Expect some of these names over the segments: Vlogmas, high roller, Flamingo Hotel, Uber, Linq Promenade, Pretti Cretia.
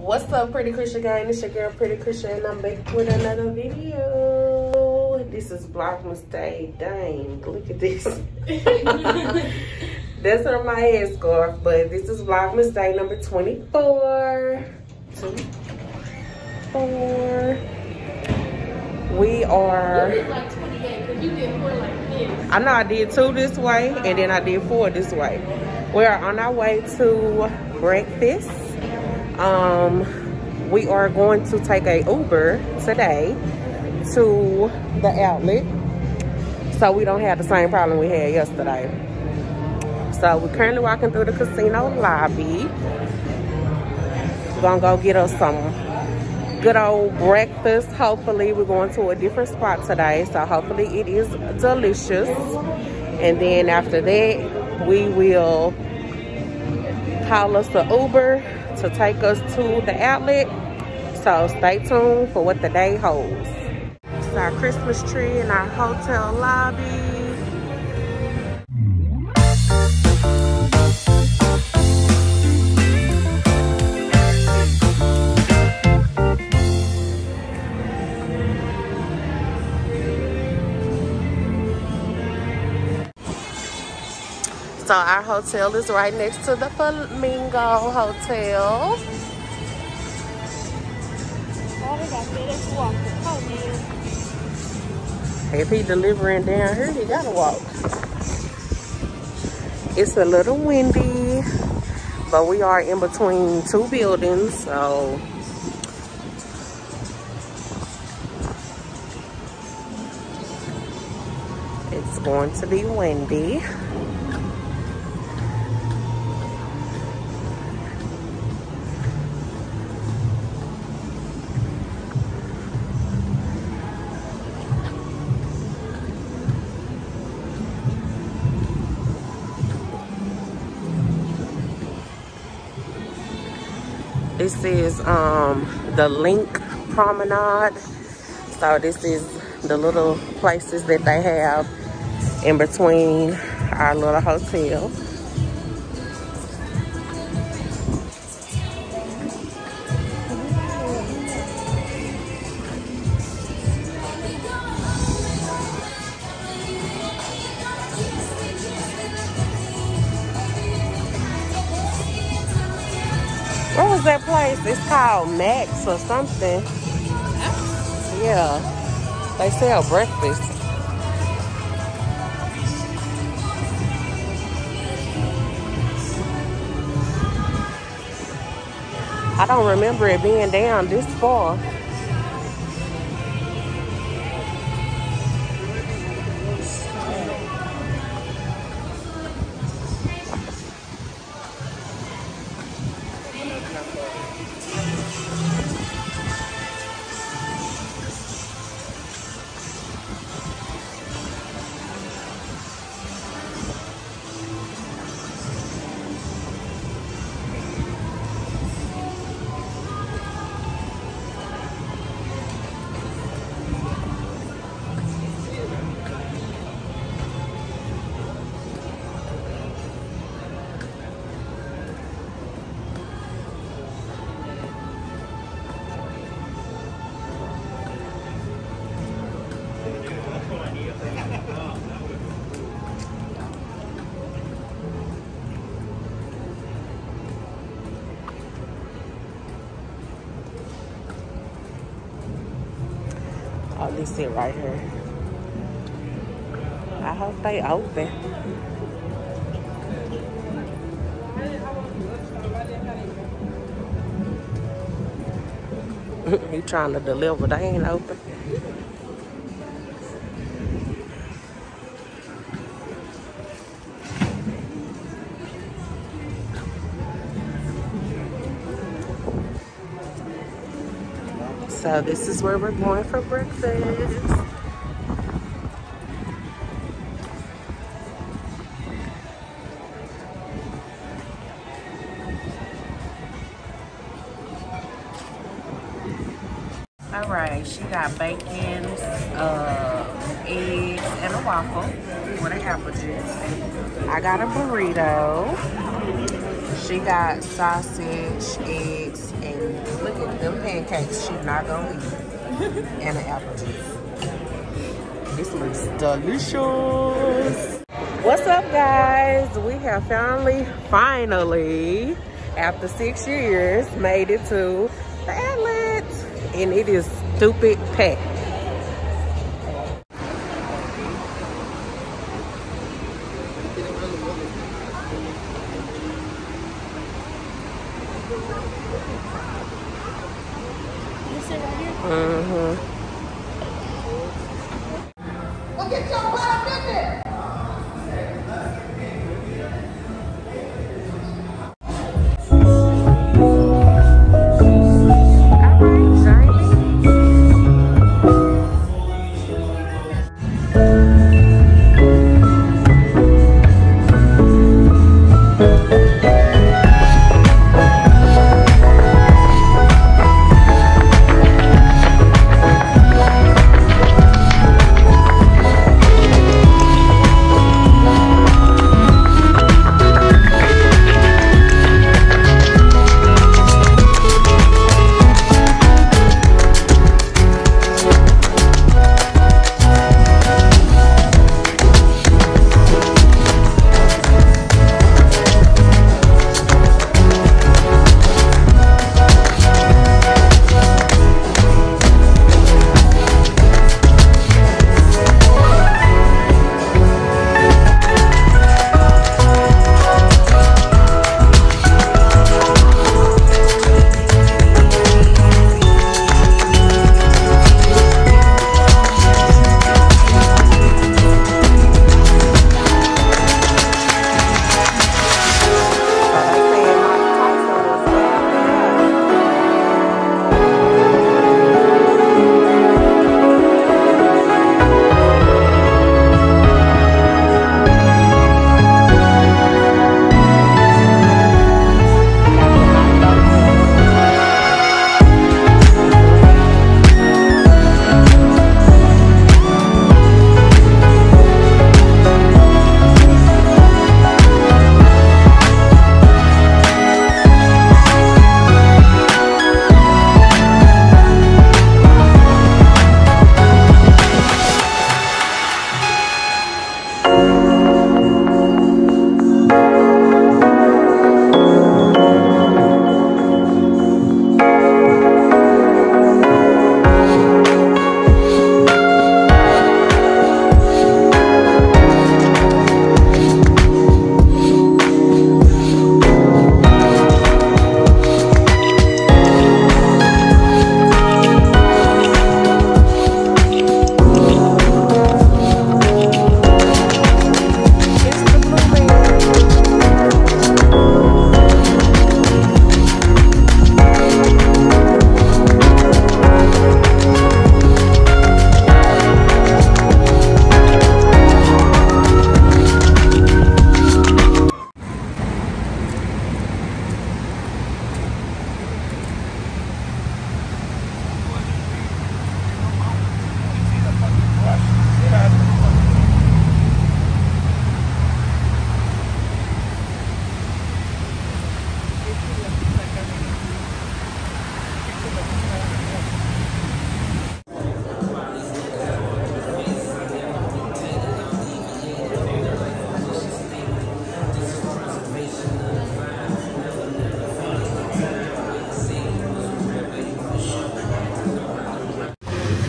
What's up, Pretti Cretia gang? It's your girl Pretti Cretia, and I'm back with another video. This is Vlogmas day. Dang, look at this. That's on my head scarf, but this is Vlogmas day number 24. 24. We are. You did like 28, because you did 4 like this. I know I did 2 this way, and then I did 4 this way. We are on our way to breakfast. We are going to take a Uber today to the outlet, so we don't have the same problem we had yesterday. So we're currently walking through the casino lobby. We're gonna go get us some good old breakfast. Hopefully, we're going to a different spot today, so hopefully it is delicious. And then after that, we will call us the Uber to take us to the outlet. So stay tuned for what the day holds. It's our Christmas tree in our hotel lobby. So our hotel is right next to the Flamingo Hotel. If he delivering down here, he gotta walk. It's a little windy, but we are in between 2 buildings, so. It's going to be windy. This is the Linq Promenade. So this is the little places that they have in between our little hotel. That place, it's called Max or something. Yeah, they sell breakfast. I don't remember it being down this far. Oh, this it right here. I hope they open. You trying to deliver, they ain't open. So this is where we're going for breakfast. All right, she got bacon, eggs, and a waffle with an apple juice. I got a burrito. She got sausage, eggs, and them pancakes, she's not gonna eat. And an apple juice. This looks delicious. What's up, guys? We have finally, after 6 years, made it to the outlet. And it is stupid packed.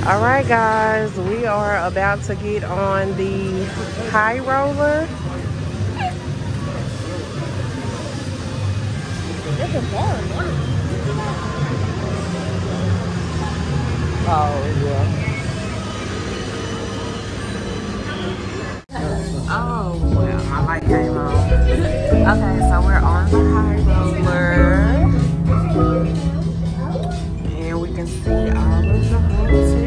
All right, guys, we are about to get on the high roller. Oh, yeah. Oh, well, my light came on. Okay, so we're on the high roller. And we can see all of the hotels.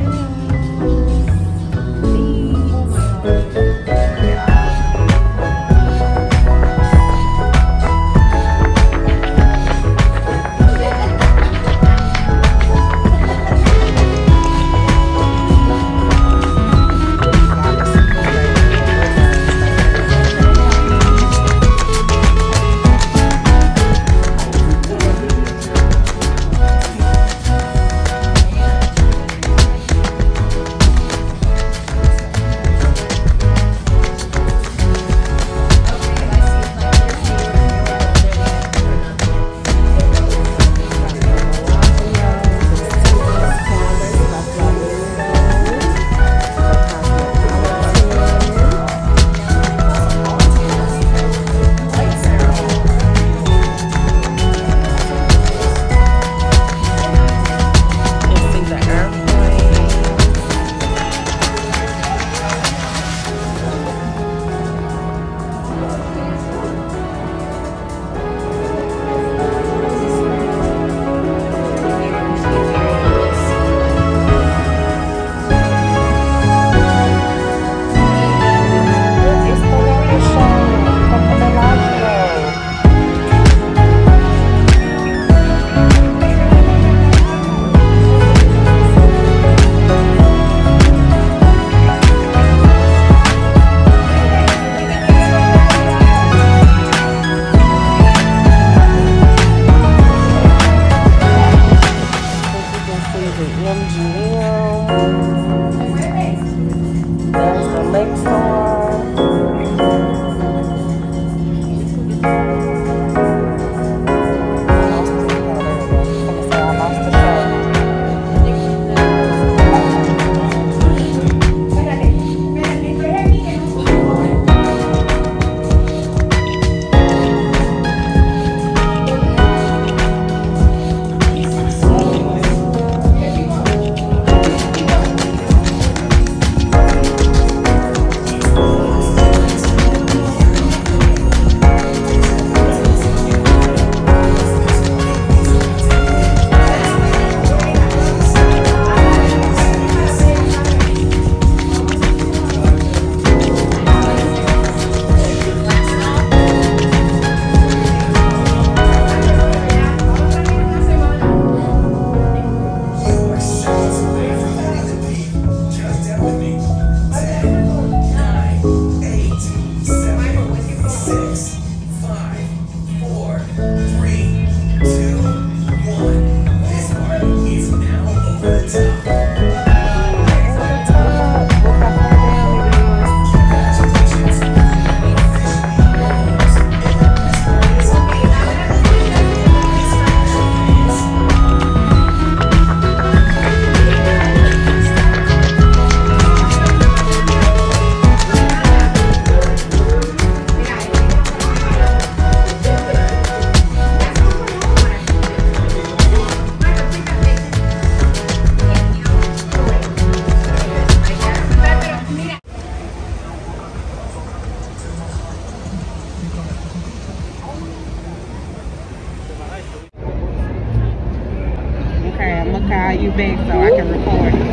I'm gonna call you back so I can record